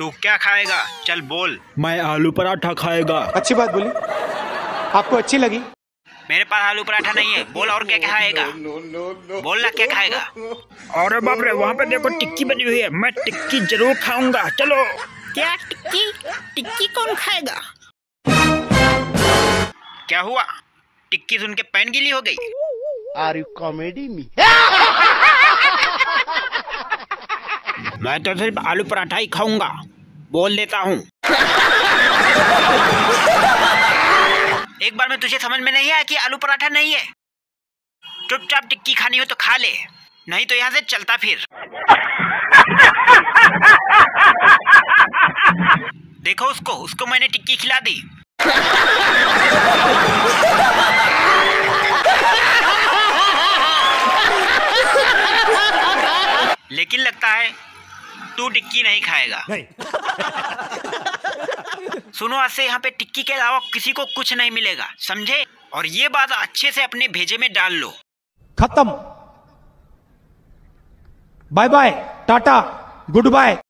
तू क्या खाएगा? चल बोल। मैं आलू पराठा खाएगा। अच्छी बात बोली, आपको अच्छी लगी। मेरे पास आलू पराठा नहीं है। बोल और क्या खाएगा? बोल ना क्या खाएगा। और बाप रे, वहाँ पे देखो टिक्की बनी हुई है, मैं टिक्की जरूर खाऊंगा। चलो। क्या टिक्की? टिक्की कौन खाएगा? क्या हुआ? टिक्की सुन के पैन गीली हो गई। Are you comedy me? मैं तो सिर्फ आलू पराठा ही खाऊंगा, बोल देता हूँ। एक बार में तुझे समझ में नहीं आया कि आलू पराठा नहीं है? चुपचाप टिक्की खानी हो तो खा ले, नहीं तो यहाँ से चलता फिर। देखो उसको, उसको मैंने टिक्की खिला दी। लेकिन लगता है तू टिक्की नहीं खाएगा। नहीं। सुनो, आज से यहाँ पे टिक्की के अलावा किसी को कुछ नहीं मिलेगा, समझे? और ये बात अच्छे से अपने भेजे में डाल लो। खत्म। Bye bye, tata, good bye.